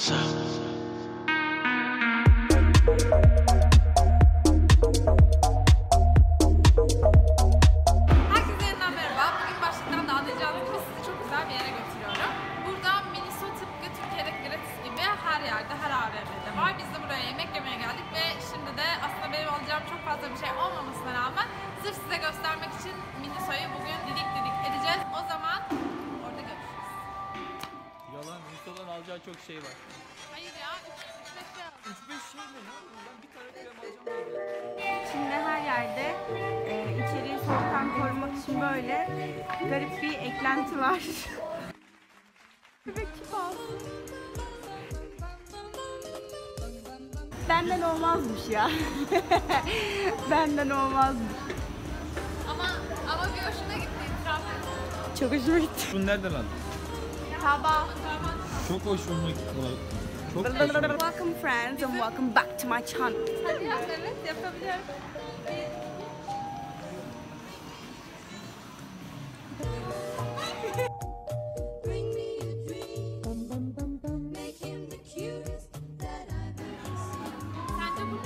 Herkese yeniden merhaba. Bugün başlıktan da anlayacağınız gibi sizi çok güzel bir yere götürüyorum. Burada Miniso tıpkı Türkiye'deki gratis gibi her yerde, her AVM'de var. Biz de buraya yemek yemeye geldik ve şimdi de aslında benim alacağım çok fazla bir şey olmamasına rağmen sırf size göstermek için Miniso'yu bugün didik edeceğiz. O zaman orada görüşürüz. Yalan, Miniso'dan alacağı çok şey var. Hayır ya, 3-5 şey mi ya? Ben bir tane krem alacağım diye. Şimdi her yerde içeriği soğuktan korumak için böyle garip bir eklenti var. Bebek kibar. Benden olmazmış ya. Benden olmazmış. Ama bir hoşuna gitti itiraf et. Çok hoşuma gitti. Bunu nereden aldın? Taobao. Çok hoşuma gitti. Welcome friends and welcome back to my channel. Hadi ya, evet, yapabilirim. Sence bu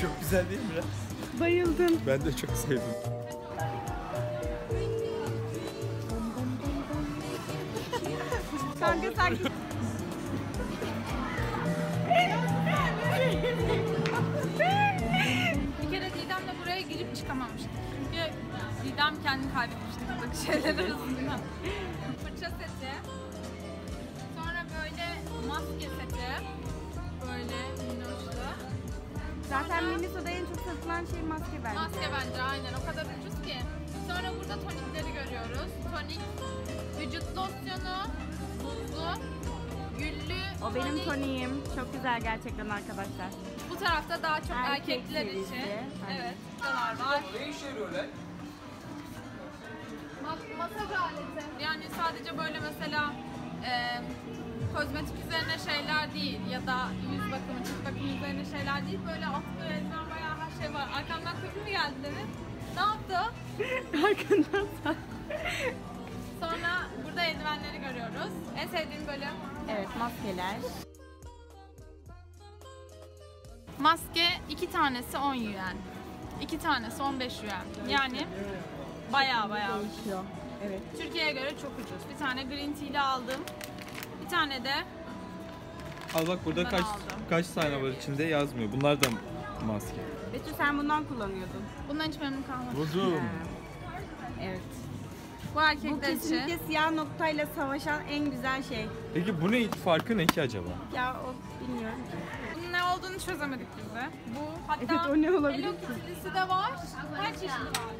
ne? Çok güzel değil mi biraz? Bayıldım. Ben de çok sevdim. Kanka sen git. Bir kere Didem'le buraya girip çıkamamıştık. Çünkü Didem kendini kaybetmişti buradaki şeyler arasında. Fırça seti. Sonra böyle maske seti. Böyle minnoşlu. Zaten Miniso'da en çok satılan şey maske bence. Maske bence aynen, o kadar ucuz ki. Sonra burada tonikleri görüyoruz. Tonik, vücut losyonu. Güllü, o benim toniğim. Çok güzel gerçekten arkadaşlar. Bu tarafta daha çok erkekler için. Evet, bunlar var. Ne işe yarıyor lan? Masaj aleti. Yani sadece böyle mesela kozmetik üzerine şeyler değil ya da yüz bakımı, cilt bakımı üzerine şeyler değil. Böyle atkı, eldiven, bayağı her şey var. Arkamdan köpük mü geldi demin? Ne yaptı? Arkamdan sağ. Sonra burada eldivenleri görüyoruz. En sevdiğim bölüm. Evet, maskeler. Maske 2 tanesi 10 yuan. 2 tanesi 15 yuan. Yani bayağı değişiyor. Evet. Türkiye'ye göre çok ucuz. Bir tane green tea'li aldım. Bir tane de al bak burada kaç tane var içinde yazmıyor. Bunlar da maske. Betül sen bundan kullanıyordun. Bundan hiç memnun kalmadım. Bozum. Evet. Bu erkekler için. Bu kesinlikle siyah noktayla savaşan en güzel şey. Peki bu ne? Farkı ne ki acaba? Ya o bilmiyorum ki. Bunun ne olduğunu çözemedik biz de. Bu hatta evet, o ne olabilir? Hello Kitty'si de var. Her çeşidi var.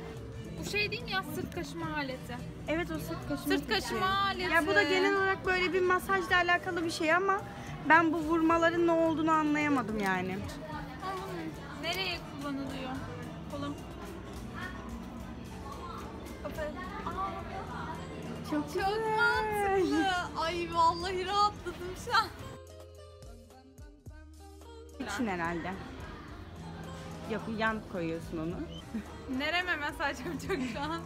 Bu şey değil mi ya? Sırt kaşıma aleti. Evet, o sırt kaşıma. Sırt kaşıma aleti. Ya bu da genel olarak böyle bir masajla alakalı bir şey ama ben bu vurmaların ne olduğunu anlayamadım yani. Ama bunun nereye kullanılıyor? Kolum. Çok mantıklı. Ay vallahi rahatladım şu an. İçin herhalde. Yok, yan koyuyorsun onu. Nereme mesajım çok şu an.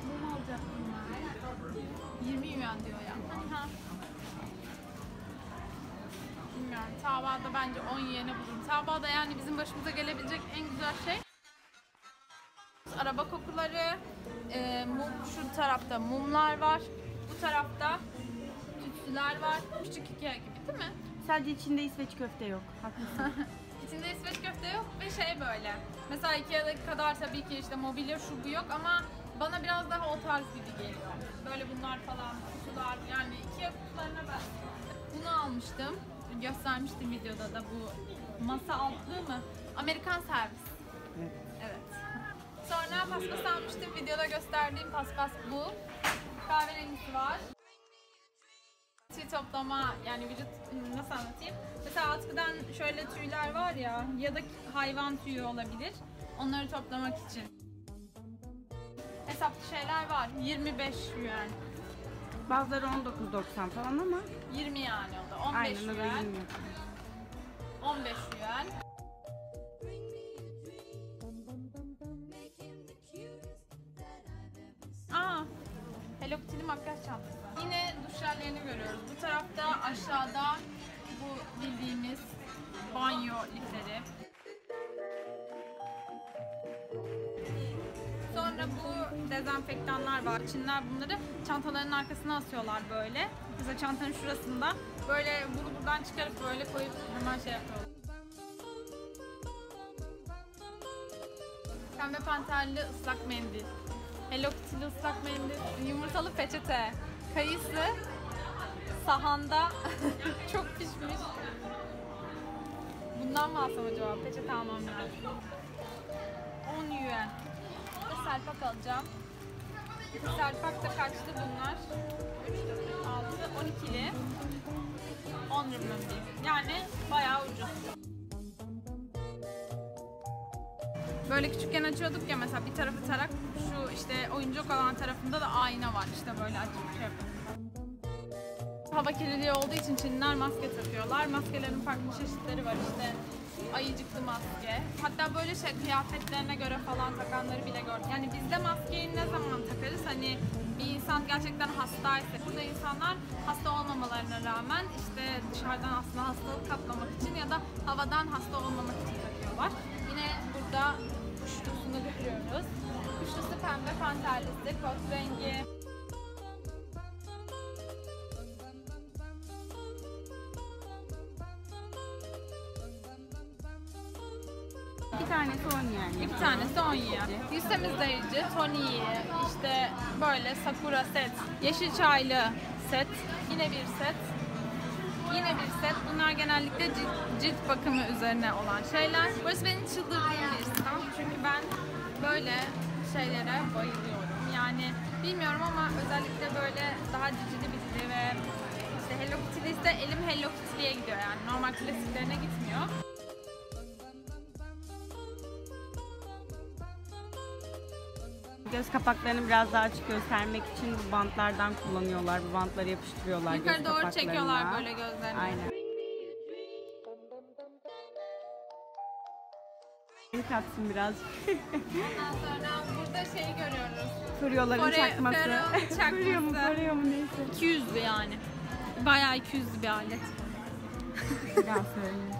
Bu ne olacak? 20 yuan diyor ya. Bilmiyorum. Taobao'da bence 10 yuan'e bulurum. Taobao'da yani bizim başımıza gelebilecek en güzel şey. Araba kokuları, şu tarafta mumlar var, bu tarafta tütsüler var. Küçük Ikea gibi değil mi? Sadece içinde İsveç köfte yok, haklısın. İçinde İsveç köfte yok ve şey böyle. Mesela Ikea'daki kadar tabii ki işte mobilya şu bu yok ama bana biraz daha o tarz gibi geliyor. Böyle bunlar falan, kutular yani Ikea kutularına ben. Bunu almıştım, göstermiştim videoda da bu masa altlığı mı? Amerikan servis. Evet. Evet. Sonra paspas almıştım. Videoda gösterdiğim paspas bu. Kahverengisi var. Tüy toplama yani vücut nasıl anlatayım? Mesela atkıdan şöyle tüyler var ya ya da hayvan tüyü olabilir. Onları toplamak için. Hesaplı şeyler var. 25 yuan. Bazıları 19.90 falan ama 20 yani o da. 15 yuan. 15 yuan. Hello Kitty'li makyaj çantası. Yine duş yerlerini görüyoruz. Bu tarafta aşağıda bu bildiğimiz banyo lifleri. Sonra bu dezenfektanlar var. Çinler bunları çantaların arkasına asıyorlar böyle. Mesela çantanın şurasında böyle bunu buradan çıkarıp böyle koyup hemen şey yapıyorlar. Pembe panterli ıslak mendil. Hello Kitty'li ıslak mendil. Yumurtalı peçete. Kayısı. Sahanda. Çok pişmiş. Bundan mı alsam acaba? Peçete almam lazım. 10 yuan. Bir serpak alacağım. Serpak da kaçtı bunlar? 3, 4, 6, 12'li. 10 RMB. Yani bayağı ucuz. Böyle küçükken açıyorduk ya mesela bir tarafı tarak, şu işte oyuncak olan tarafında da ayna var işte böyle açıp şey yapıyoruz. Hava kirliliği olduğu için Çinliler maske takıyorlar. Maskelerin farklı çeşitleri var işte ayıcıklı maske. Hatta böyle şey kıyafetlerine göre falan takanları bile gördüm. Yani bizde maskeyi ne zaman takarız hani bir insan gerçekten hastaysa. Burada insanlar hasta olmamalarına rağmen işte dışarıdan aslında hastalık kapmamak için ya da havadan hasta olmamak için takıyorlar. Yine burada kuşlusunu görüyoruz. Kuşlusu pembe panterlisi, kot rengi. Bir tanesi 10 yani. Bir tanesi 10 yani. Yüz temizleyici, toniği, işte böyle sakura set, yeşil çaylı set, yine bir set. Yine bir set. Bunlar genellikle cilt bakımı üzerine olan şeyler. Burası benim çıldırdığım bir stand. Çünkü ben böyle şeylere bayılıyorum. Yani bilmiyorum ama özellikle böyle daha cicili bitli ve işte Hello Kitty'liyse elim Hello Kitty'liye gidiyor yani. Normal klasiklerine gitmiyor. Göz kapaklarını biraz daha açık göstermek için bu bantlardan kullanıyorlar. Bu bantları yapıştırıyorlar göz kapaklarına. Yukarı doğru çekiyorlar böyle gözlerini. Aynen. Katsın biraz. Ondan sonra burada şeyi görüyoruz. Furyoların çakması. Furyo mu neyse. 200'lü yani. Bayağı 200'lü bir alet. Biraz söyleyeyim.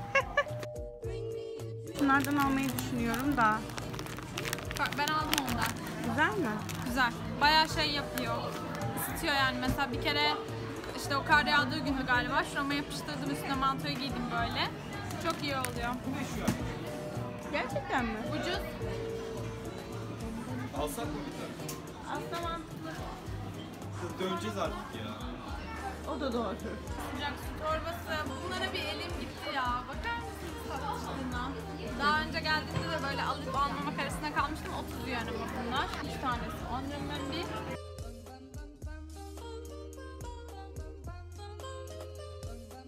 Bunlardan almayı düşünüyorum da. Bak ben aldım ondan. Güzel mi? Güzel. Bayağı şey yapıyor. Isıtıyor yani. Mesela bir kere işte o kar yağdığı günü galiba şurama yapıştırdım, üstüne mantoyu giydim böyle. Çok iyi oluyor. Gerçekten mi? Ucuz. Alsak mı bir tane? Aslında mantıklı. Kız döneceğiz artık ya. O da doğru. Sıcak su torbası. Bunlara bir elim gitti ya. Bakar mısınız satışlığına? Daha önce geldiğimde de böyle alıp almamak arasında kalmıştım. 30 yuan bunlar. 3 tanesi 10 RMB.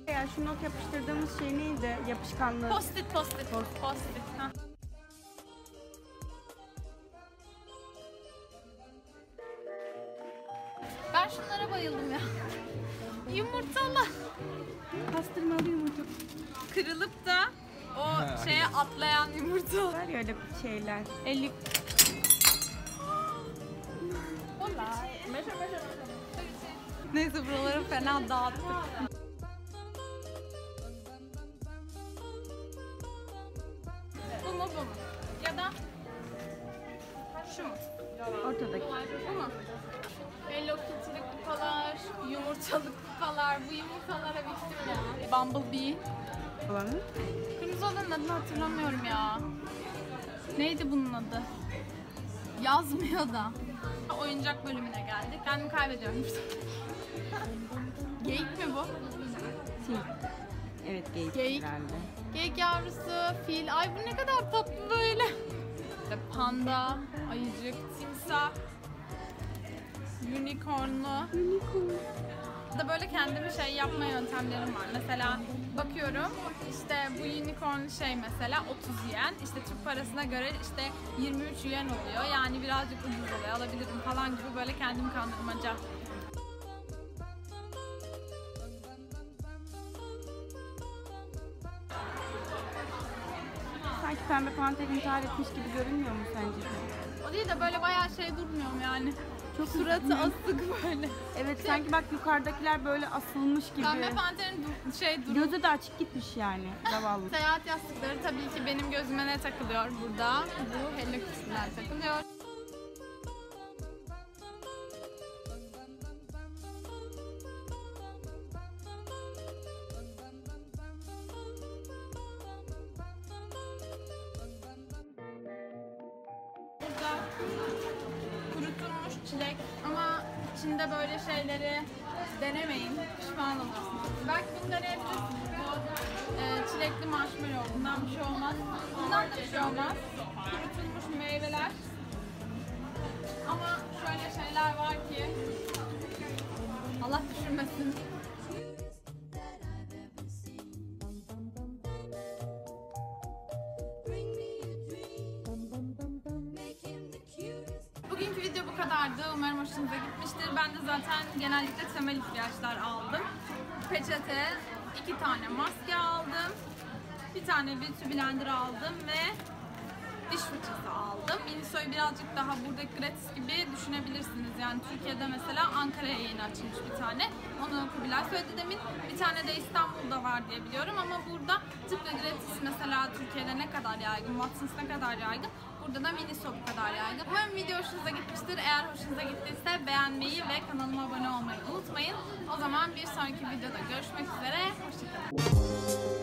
Ya şu not yapıştırdığımız şey neydi? Yapışkanlığı. Post-it. Ben şunlara bayıldım ya. Yumurtalı. Pastırmalı yumurta. Kırılıp da o şeye atlayan yumurta. Var ya öyle şeyler. Elik. Vallahi. Neyse buraları fena dağıttık. Bu mu bu mu? Ya da şu mu? Ortadaki. Bu mu? Hello Kitty'li kupalar, yumurtalı kupalar, bu yumurtalara bittim ya. Bumblebee. Olanı? Kırmızı olanın adını hatırlamıyorum ya. Neydi bunun adı? Yazmıyor da. Oyuncak bölümüne geldik. Kendimi kaybediyorum. Geyik mi bu? Fil. Evet geyik herhalde. Geyik yavrusu, fil. Ay bu ne kadar tatlı böyle. İşte panda, ayıcık, timsah. Unicornlu. Da böyle kendimi şey yapma yöntemlerim var. Mesela bakıyorum işte bu unicorn şey mesela 30 yuan. İşte Türk parasına göre işte 23 yuan oluyor. Yani birazcık ucuz oluyor. Alabilirim falan gibi böyle kendimi kandırmaca. Sanki pembe panter intihar etmiş gibi görünmüyor mu sence? O değil de böyle bayağı şey durmuyorum yani. Çok suratı asık böyle. Evet, sanki bak yukarıdakiler böyle asılmış gibi. Pembe panterin gözü de açık gitmiş yani. Zavallı. Seyahat yastıkları tabii ki benim gözüme ne takılıyor burada? Bu Hello Kitty'ler takılıyor. Kurutulmuş çilek ama içinde böyle şeyleri denemeyin, pişman olursunuz. Belki bunları hep çilekli marshmallow, bundan bir şey olmaz. Bundan da bir şey olmaz. Kurutulmuş meyveler. Ama şöyle şeyler var ki Allah düşürmesin. Umarım hoşunuza gitmiştir. Ben de zaten genellikle temel ihtiyaçlar aldım. Peçete, 2 tane maske aldım. 1 tane Betül blender aldım ve diş fırçası aldım. Miniso'yu birazcık daha buradaki gratis gibi düşünebilirsiniz. Yani Türkiye'de mesela Ankara'ya yeni açılmış 1 tane. Onu Kubilay söyledi demin. 1 tane de İstanbul'da var diye biliyorum ama burada tıpkı gratis mesela Türkiye'de ne kadar yaygın, Watsons ne kadar yaygın. Burada da Miniso bu kadar yaygın. Umarım video hoşunuza gitmiştir. Eğer hoşunuza gittiyse beğenmeyi ve kanalıma abone olmayı unutmayın. O zaman bir sonraki videoda görüşmek üzere. Hoşçakalın.